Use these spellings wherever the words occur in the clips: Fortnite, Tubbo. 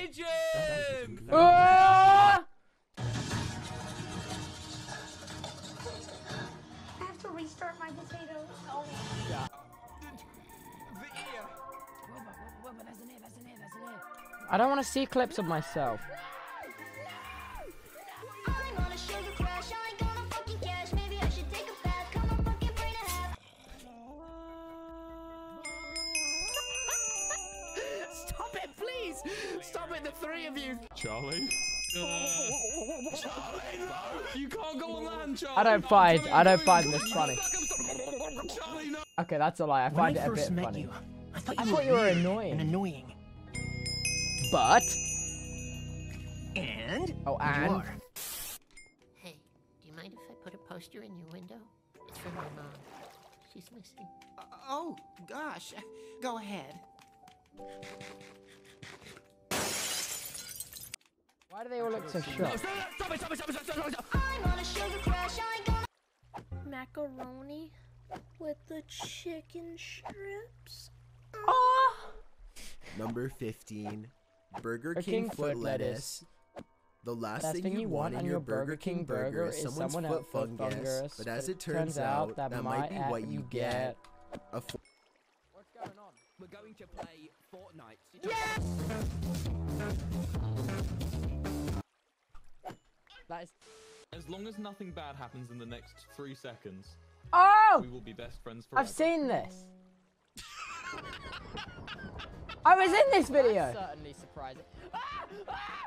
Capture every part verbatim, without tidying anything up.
Agent! Ah! I have to restart my potatoes. Oh. Yeah. The ear. That's an ear, that's an ear, that's an ear. I don't want to see clips of myself. Stop it, the three of you! Charlie? Uh, Charlie, no! You can't go on land, Charlie! I don't find, I don't find this funny. Charlie, no. Okay, that's a lie, I find it a bit funny. You, I thought you, I thought you were annoying. And annoying. But... And? Oh, and? Hey, do you mind if I put a poster in your window? It's for my mom. She's missing. Uh, oh, gosh. Go ahead. Why do they all look so shocked? Macaroni with the chicken strips. Oh. Number fifteen, Burger King, King foot lettuce. lettuce. The last, last thing, thing you want on your Burger King burger is someone's someone foot fungus, fungus, but as it turns out, that, that might be what you get. A fo What's going on? We're going to play Fortnite. Yes! That is... As long as nothing bad happens in the next three seconds, oh! We will be best friends forever. I've seen this. I was in this video. That's certainly surprising. Ah, ah,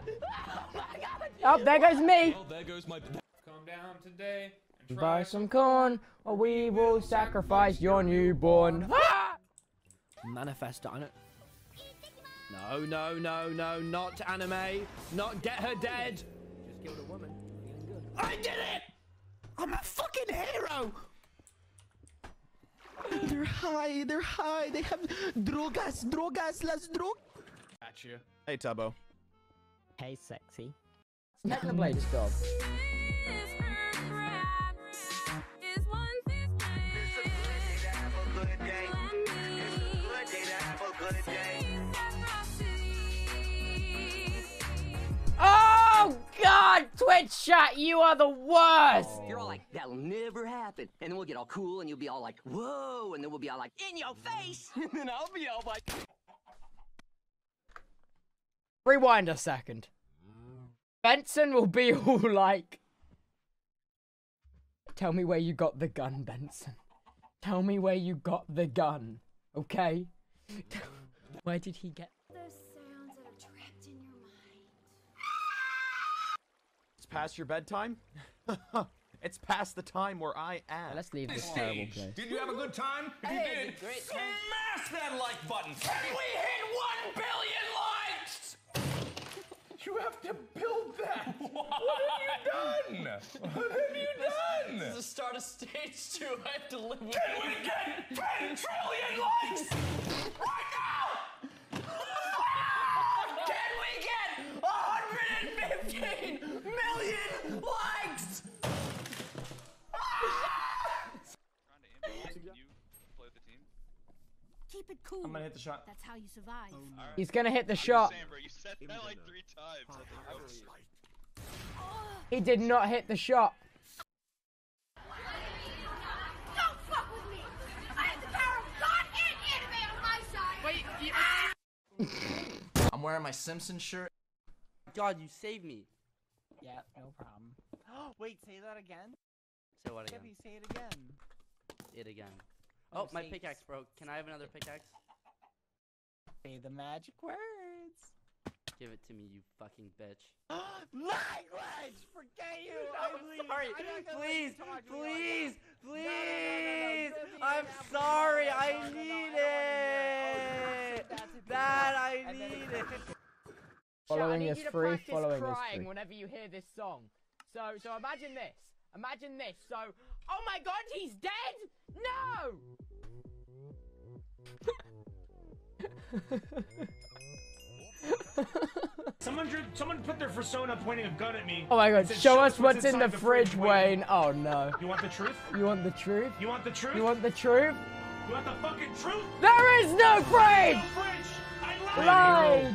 oh, my God. Oh, there goes me. Oh, there goes my... Calm down today and try buy some corn, or we will sacrifice your newborn. Ah! Manifesto. I don't... No, no, no, no, not anime. Not get her dead. Killed a woman. Good. I did it! I'm a fucking hero! They're high, they're high, they have drogas, drogas, las drog. Gotcha. Hey, Tubbo. Hey, sexy. Technoblade's job. Twitch chat, you are the worst! You're all like, that'll never happen. And then we'll get all cool and you'll be all like, whoa! And then we'll be all like, in your face! And then I'll be all like... Rewind a second. Benson will be all like... Tell me where you got the gun, Benson. Tell me where you got the gun, okay? Where did he get... Past your bedtime? It's past the time where I am. Well, let's leave this terrible place. Did you have a good time? If hey, you did, great smash time. That like button. Can we hit one billion likes? You have to build that. What? What have you done? What have you done? This, this is the start of stage two. I have to live with. Can we get ten trillion likes right now? Can we get one hundred and fifteen? Million likes! Keep it cool. I'm gonna hit the shot. That's how you survive. Oh, no. He's gonna hit the I'm shot. Saying, bro, you said that like three times. He did not hit the shot. Don't fuck with me! I have the power of God and anime on my side! Wait, you... I'm wearing my Simpsons shirt. God, you saved me. Yeah, no problem. Oh, wait, say that again? Say what again? Kevin, say it again. It again. Oh, oh my pickaxe it. broke. Can I have another pickaxe? Say the magic words. Give it to me, you fucking bitch. Language! Forget you! No, I'm leave. sorry. I'm please, please, like please! No, no, no, no, no. I'm sorry. I need it. That I need it. Following is free, following is free. I need you to practice crying whenever you hear this song. So, so imagine this. Imagine this. So, oh my God, he's dead? No! someone, drew, someone put their persona pointing a gun at me. Oh my God, said, show, show us what's, what's in the, the fridge, fridge Wayne. Wayne. Oh no. You want the truth? You want the truth? You want the truth? You want the truth? You want the fucking truth? There is no fridge! There is no fridge! I love Glide!